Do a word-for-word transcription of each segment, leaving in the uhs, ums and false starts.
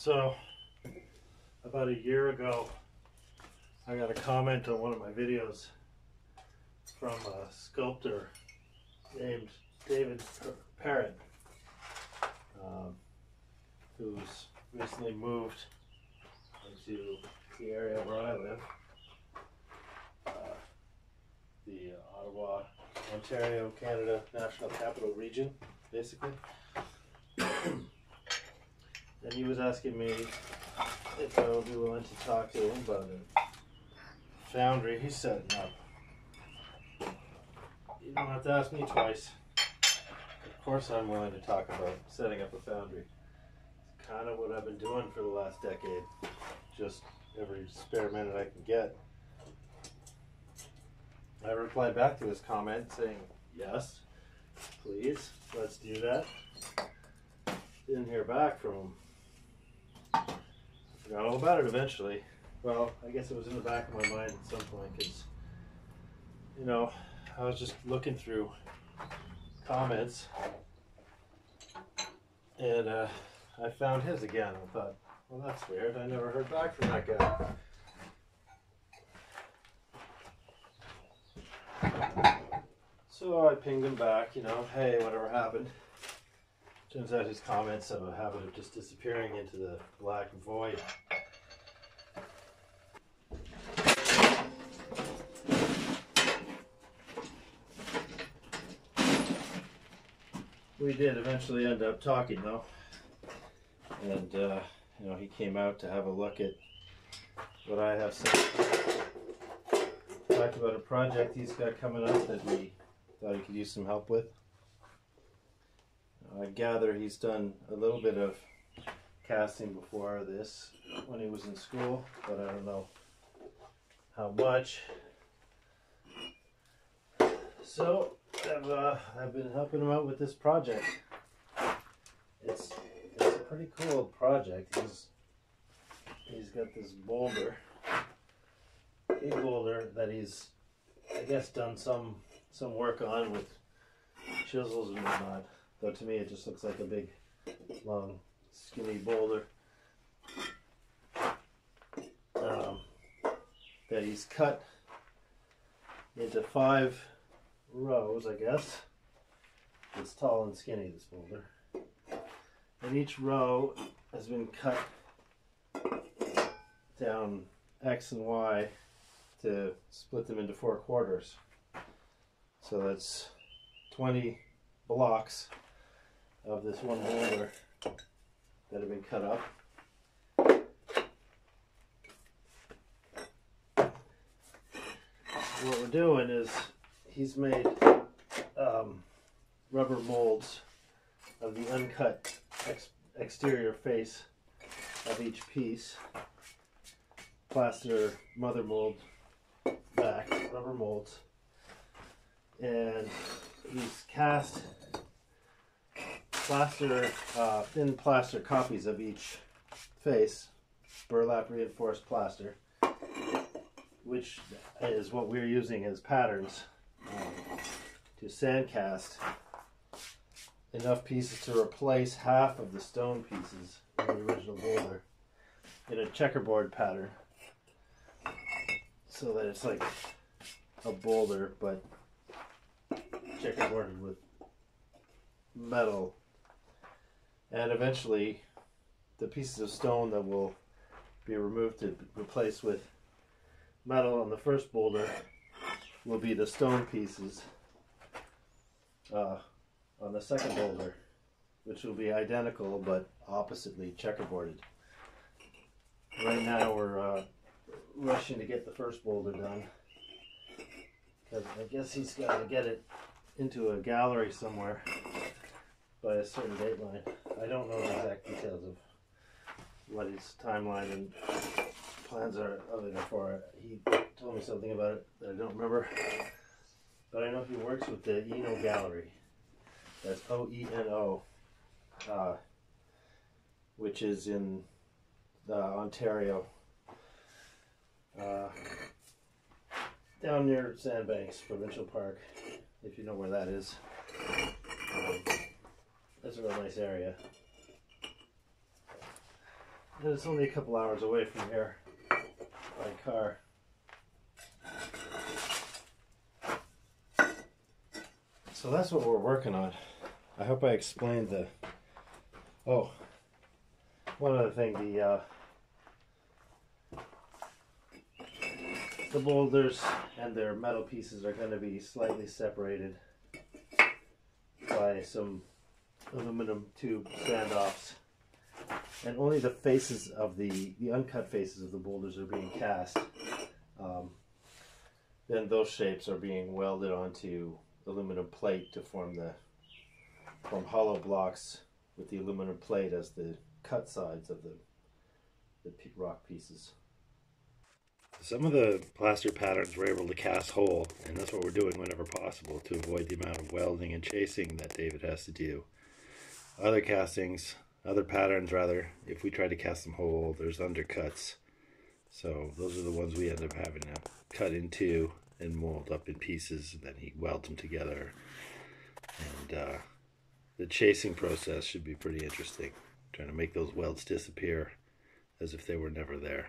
So about a year ago, I got a comment on one of my videos from a sculptor named David Perrett, um, who's recently moved into the area where I live, uh, the uh, Ottawa, Ontario, Canada, National Capital Region, basically. And he was asking me if I would be willing to talk to him about a foundry he's setting up. You don't have to ask me twice. Of course I'm willing to talk about setting up a foundry. It's kind of what I've been doing for the last decade. Just every spare minute I can get. I replied back to his comment saying, yes, please, let's do that. Didn't hear back from him. I forgot all about it eventually. Well, I guess it was in the back of my mind at some point because, you know, I was just looking through comments and uh, I found his again. I thought, well, that's weird. I never heard back from that guy. So I pinged him back, you know, hey, whatever happened. Turns out his comments have a habit of just disappearing into the black void. We did eventually end up talking though. And, uh, you know, he came out to have a look at what I have said. Talked about a project he's got coming up that we thought he could use some help with. I gather he's done a little bit of casting before this when he was in school, but I don't know how much. So I've, uh, I've been helping him out with this project. It's, it's a pretty cool project. He's, he's got this boulder, big boulder that he's, I guess, done some, some work on with chisels and whatnot. Though to me it just looks like a big, long, skinny boulder um, that he's cut into five rows, I guess. It's tall and skinny, this boulder. And each row has been cut down X and Y to split them into four quarters. So that's twenty blocks of this one boulder that have been cut up. What we're doing is he's made um, rubber molds of the uncut ex exterior face of each piece, plaster mother mold back, rubber molds, and he's cast plaster, uh, thin plaster copies of each face, burlap reinforced plaster, which is what we're using as patterns um, to sandcast enough pieces to replace half of the stone pieces in the original boulder in a checkerboard pattern, so that it's like a boulder but checkerboarded with metal. And eventually, the pieces of stone that will be removed to replace with metal on the first boulder will be the stone pieces uh, on the second boulder, which will be identical but oppositely checkerboarded. Right now we're uh, rushing to get the first boulder done, because I guess he's got to get it into a gallery somewhere by a certain dateline. I don't know the exact details of what his timeline and plans are of it for. He told me something about it that I don't remember. But I know he works with the Eno Gallery. That's O E N O, uh, which is in uh, Ontario, uh, down near Sandbanks Provincial Park, if you know where that is. Um, That's a real nice area. and it's only a couple hours away from here by car. So that's what we're working on. I hope I explained the... Oh, one other thing, the uh, the boulders and their metal pieces are going to be slightly separated by some aluminum tube standoffs, and only the faces of the the uncut faces of the boulders are being cast. Um, then those shapes are being welded onto aluminum plate to form the form hollow blocks with the aluminum plate as the cut sides of the the rock pieces. Some of the plaster patterns we're able to cast whole, and that's what we're doing whenever possible to avoid the amount of welding and chasing that David has to do. Other castings, other patterns rather, if we try to cast them whole, there's undercuts. So those are the ones we end up having to cut into and mold up in pieces, and then he welds them together. And uh, the chasing process should be pretty interesting, trying to make those welds disappear as if they were never there.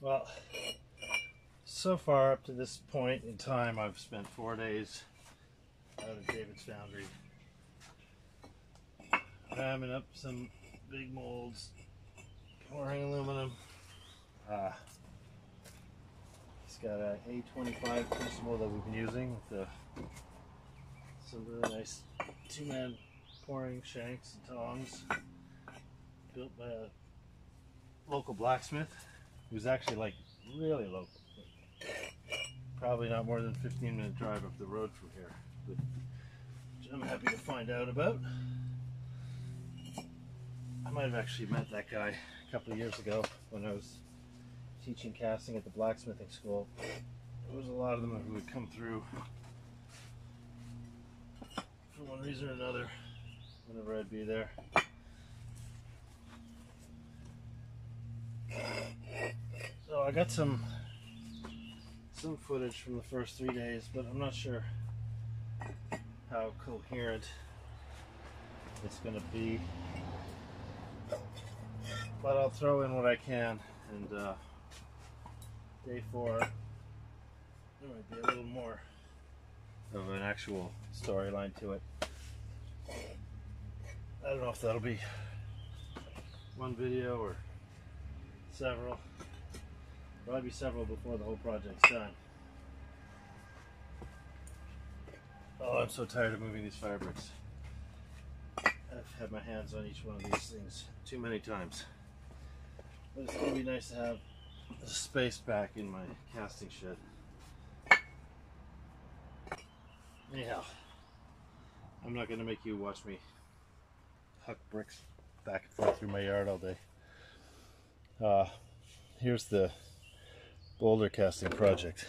Well, so far up to this point in time, I've spent four days out of David's foundry, ramming up some big molds, pouring aluminum. Uh, he's got an A twenty-five crucible that we've been using with the, some really nice two-man pouring shanks and tongs, built by a local blacksmith. It was actually like really local, probably not more than fifteen minute drive up the road from here, but which I'm happy to find out about. I might have actually met that guy a couple of years ago when I was teaching casting at the blacksmithing school. There was a lot of them who would come through for one reason or another whenever I'd be there. So I got some some footage from the first three days, but I'm not sure how coherent it's going to be. But I'll throw in what I can, and uh, day four there might be a little more of an actual storyline to it. I don't know if that'll be one video or several. Probably several before the whole project's done. Oh, I'm so tired of moving these fire bricks. I've had my hands on each one of these things too many times. But it's going to be nice to have the space back in my casting shed. Anyhow, I'm not going to make you watch me huck bricks back and forth through my yard all day. Uh, here's the boulder casting project.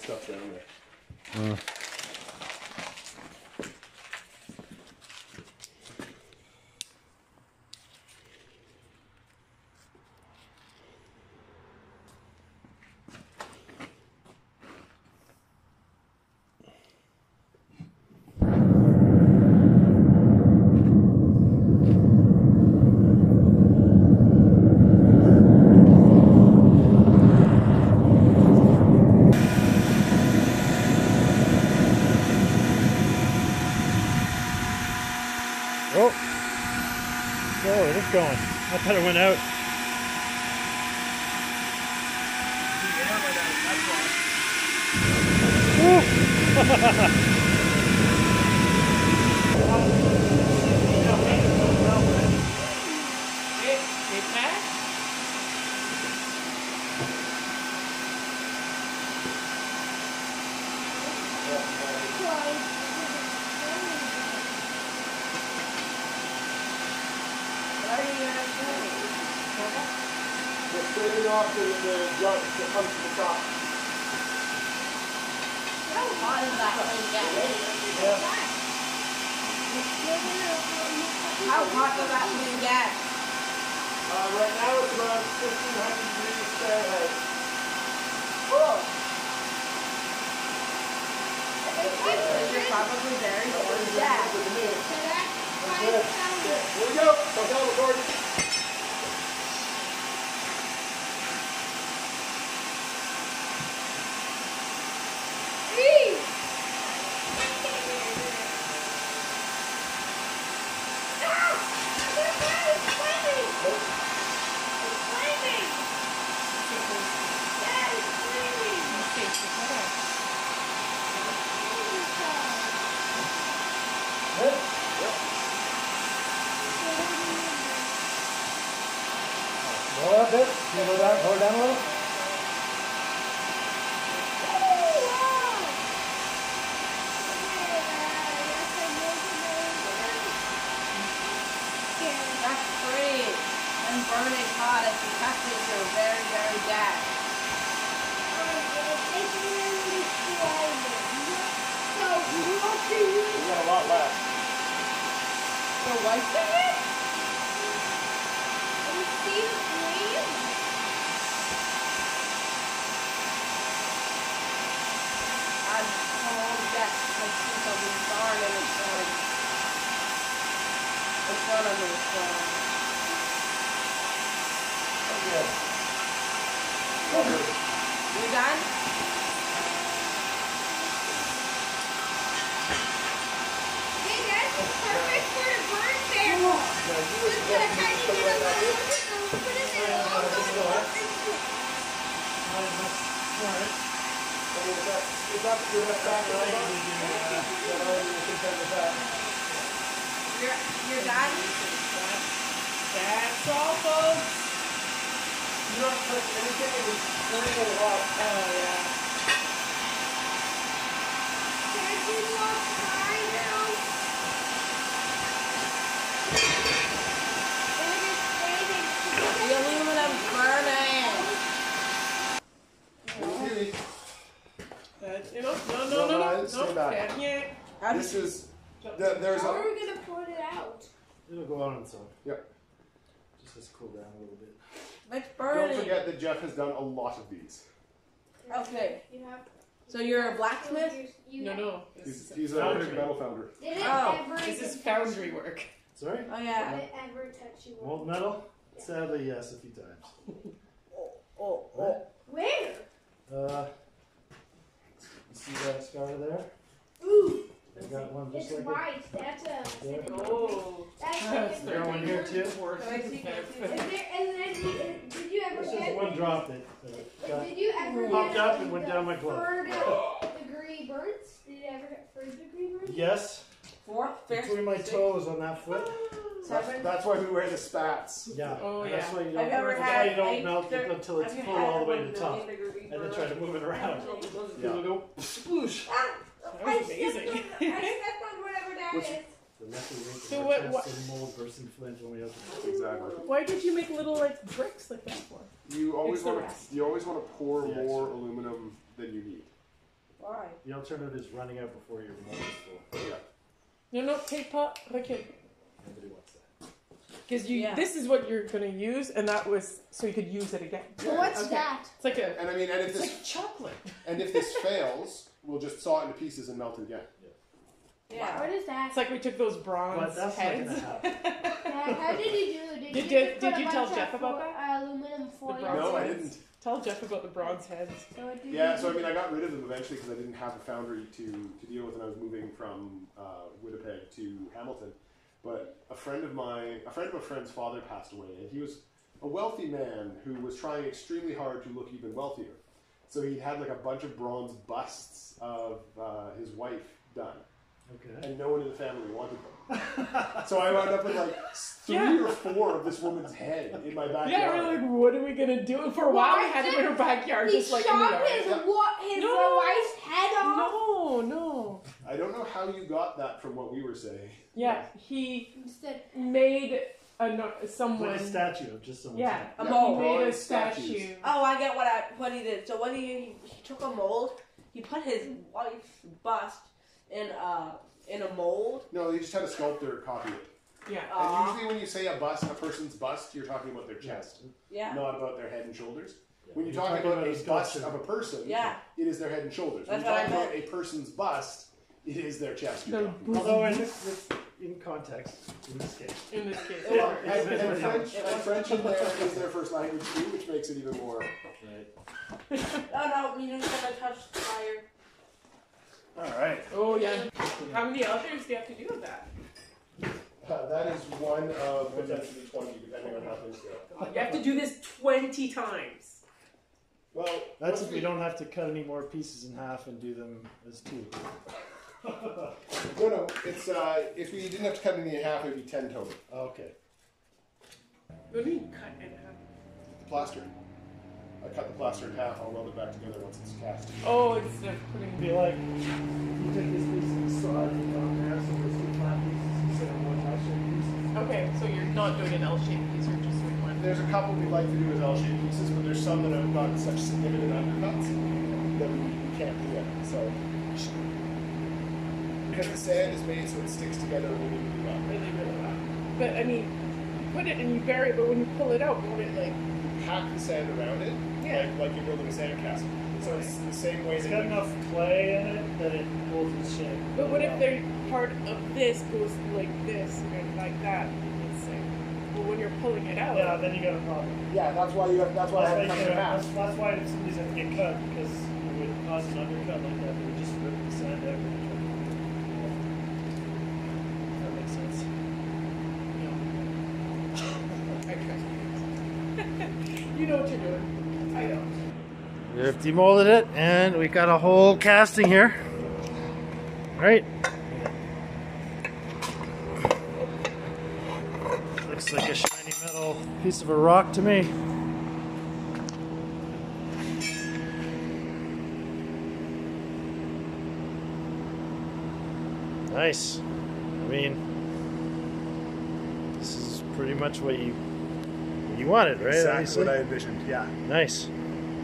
stuff down there. Uh. Going. I thought it went out. Off the, the, the pump to the top. How hot is that when you get ready? How hot does that thing get? Uh, right now it's around fifteen hundred degrees Fahrenheit. Cool. It's probably very cold. Yeah. Here we go. Let's go record. This is, the, there's How a, are we going to put it out? It'll go out on its own. Yep. Just let's cool down a little bit. Let's burn Don't forget it. that Jeff has done a lot of these. Okay. You have, so you're a blacksmith? You no, no. He's, he's a big metal founder. Did it oh, ever this is foundry work. Sorry? Oh, yeah. Did it ever touch you? Molten metal? Yeah. Sadly, yes, a few times. oh, oh, oh. Where? Uh, you see that scar there? Ooh. I got one just it's like white. It. That's a. Yeah. Oh. That's, that's there one here too. So I see that too. Is there, and then did you ever? This is one drop that uh, did you ever popped up and went down my glove. Third degree burns. Did you ever get third degree burns? Yes. Fourth, fifth, between my six, toes on that foot. Seven. That's why we wear the spats. Yeah. Oh yeah. That's why you don't, wear had, why you don't melt it until it's full all the way to the top, and then try to move it around. Yeah. Sploosh. That was I amazing. Stepped on, I stepped on whatever that Which, is. The so what? what? Mold versus flint when we open it. Exactly. Why did you make little like bricks like that for? You always want to. You always want to pour yeah, more aluminum than you need. Why? The alternative is running out before you're remorseful. Yeah. No, no, paper. Okay. Nobody wants that. Because you, yeah. this is what you're going to use, and that was so you could use it again. Well, what's okay. that? It's like a. And I mean, and if it's this, like chocolate. And if this fails, we'll just saw it into pieces and melt it again. Yeah. Yeah. Wow. What is that? It's like we took those bronze that's heads. Yeah, how did you do? Did, did you, did, did you tell Jeff about that? Uh, aluminum foil. No, I didn't. Tell Jeff about the bronze heads. So yeah, so I mean, I got rid of them eventually because I didn't have a foundry to, to deal with, and I was moving from uh, Winnipeg to Hamilton. But a friend of my, a friend of a friend's father passed away, and he was a wealthy man who was trying extremely hard to look even wealthier. So he had like a bunch of bronze busts of uh, his wife done. Okay. And no one in the family wanted them. So I wound up with like three yeah. or four of this woman's head in my backyard. Yeah, we're like, what are we going to do? For a while, we had them in her backyard. He just like chopped his, yeah. wa his no. wife's head off. No, no. I don't know how you got that from what we were saying. Yeah, he Instead. made a, someone. Like a statue of just someone. Yeah, yeah, he made a statues. statue. Oh, I get what, I, what he did. So what he, he took a mold, he put his wife's bust in a, in a mold? No, they just had a sculptor copy it. Yeah. And uh, usually when you say a bust, a person's bust, you're talking about their chest. Yeah. Not about their head and shoulders. Yeah. When you talk about, about a bust of a person, yeah. it is their head and shoulders. That's when you talk about a person's bust, it is their chest. You're Although in, this, in context, in this case. In this case. Yeah. Well, and, and, and French, and French in there is their first language too, which makes it even more. Right. Oh no, we didn't have a touch fire. All right. Oh, yeah. How many others do you have to do with that? Uh, that is one of potentially twenty, depending on how things go. You have to do this twenty times. Well, that's if we don't have to cut any more pieces in half and do them as two. No, no. It's, uh, if we didn't have to cut any in half, it would be ten total. Okay. What do you mean cut in half? The plaster. I cut the plaster in half, I'll weld it back together once it's cast. Oh, it's definitely going to be like, you take this piece and saw it on there, so there's two flat pieces instead of one L-shaped piece. Okay, so you're not doing an L-shaped piece, you're just doing one. There's a couple we'd like to do as L-shaped pieces, but there's some that have gotten such significant undercuts that we, we can't do it, so. Because the sand is made so it sticks together, we need to do that. Really, really well. But, I mean, you put it and you bury it, but when you pull it out, won't it, like, pack the sand around it, yeah. like, like you're building a sandcastle. So it's the same way. It's got enough clay in it that it holds its shape. But what if they're part of this goes like this and like that? It's like, well, when you're pulling it out, yeah, then you got a problem. Yeah, that's why you have. That's why. That's, I why, you know, that's, that's why some of these have to get cut, because it would cause an undercut like that. They would just rip the sand out. That makes sense. Yeah. Okay. You know what you're doing. I don't. We've demolded it, and we got a whole casting here. Right? Looks like a shiny metal piece of a rock to me. Nice. I mean, this is pretty much what you. You want it, right? Exactly what I envisioned, yeah. Nice.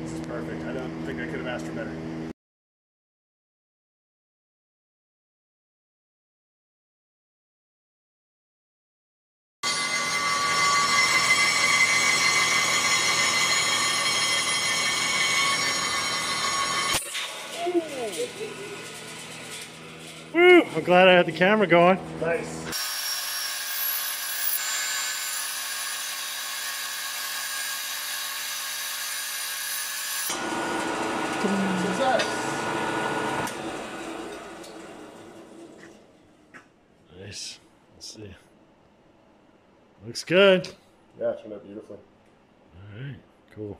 This is perfect. I don't think I could have asked for better. Woo! I'm glad I had the camera going. Nice. Nice. Let's see. Looks good. Yeah, it turned out beautifully. All right. Cool.